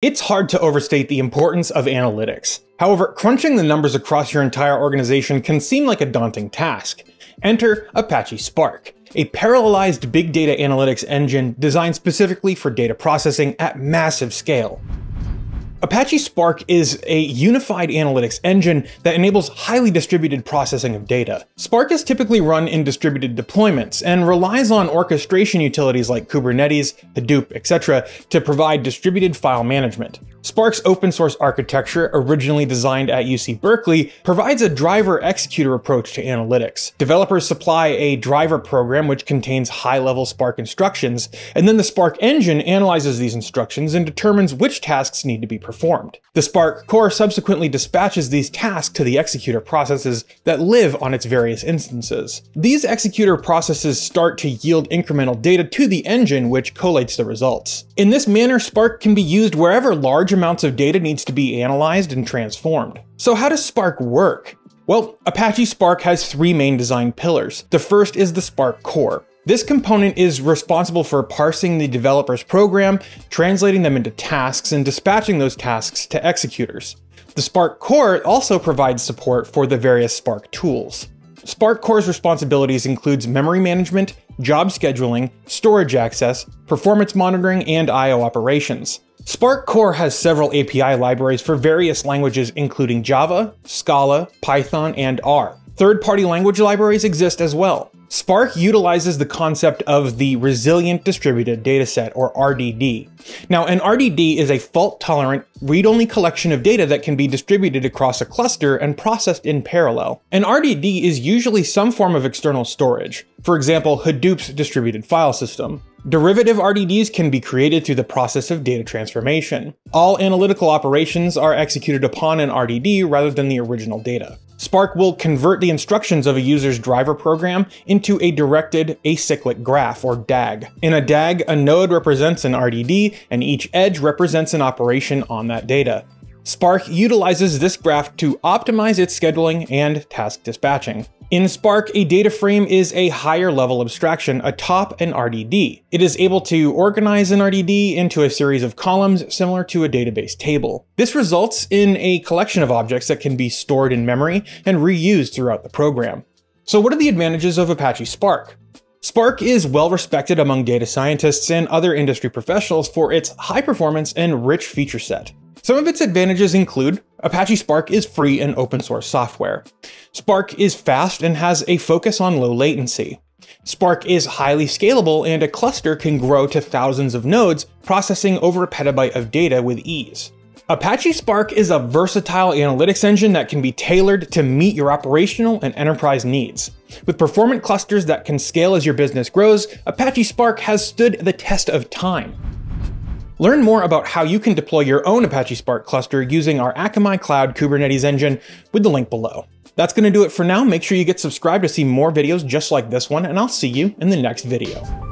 It's hard to overstate the importance of analytics. However, crunching the numbers across your entire organization can seem like a daunting task. Enter Apache Spark, a parallelized big data analytics engine designed specifically for data processing at massive scale. Apache Spark is a unified analytics engine that enables highly distributed processing of data. Spark is typically run in distributed deployments and relies on orchestration utilities like Kubernetes, Hadoop, etc. to provide distributed file management. Spark's open source architecture, originally designed at UC Berkeley, provides a driver-executor approach to analytics. Developers supply a driver program which contains high-level Spark instructions, and then the Spark engine analyzes these instructions and determines which tasks need to be performed. The Spark Core subsequently dispatches these tasks to the executor processes that live on its various instances. These executor processes start to yield incremental data to the engine, which collates the results. In this manner, Spark can be used wherever large amounts of data needs to be analyzed and transformed. So how does Spark work? Well, Apache Spark has three main design pillars. The first is the Spark Core. This component is responsible for parsing the developer's program, translating them into tasks, and dispatching those tasks to executors. The Spark Core also provides support for the various Spark tools. Spark Core's responsibilities includes memory management, job scheduling, storage access, performance monitoring, and I/O operations. Spark Core has several API libraries for various languages including Java, Scala, Python, and R. Third-party language libraries exist as well. Spark utilizes the concept of the Resilient Distributed Dataset, or RDD. Now, an RDD is a fault-tolerant, read-only collection of data that can be distributed across a cluster and processed in parallel. An RDD is usually some form of external storage, for example, Hadoop's distributed file system. Derivative RDDs can be created through the process of data transformation. All analytical operations are executed upon an RDD rather than the original data. Spark will convert the instructions of a user's driver program into a directed acyclic graph, or DAG. In a DAG, a node represents an RDD, and each edge represents an operation on that data. Spark utilizes this graph to optimize its scheduling and task dispatching. In Spark, a data frame is a higher level abstraction atop an RDD. It is able to organize an RDD into a series of columns similar to a database table. This results in a collection of objects that can be stored in memory and reused throughout the program. So what are the advantages of Apache Spark? Spark is well respected among data scientists and other industry professionals for its high performance and rich feature set. Some of its advantages include Apache Spark is free and open source software. Spark is fast and has a focus on low latency. Spark is highly scalable and a cluster can grow to thousands of nodes, processing over a petabyte of data with ease. Apache Spark is a versatile analytics engine that can be tailored to meet your operational and enterprise needs. With performant clusters that can scale as your business grows, Apache Spark has stood the test of time. Learn more about how you can deploy your own Apache Spark cluster using our Akamai Cloud Kubernetes engine with the link below. That's going to do it for now. Make sure you get subscribed to see more videos just like this one, and I'll see you in the next video.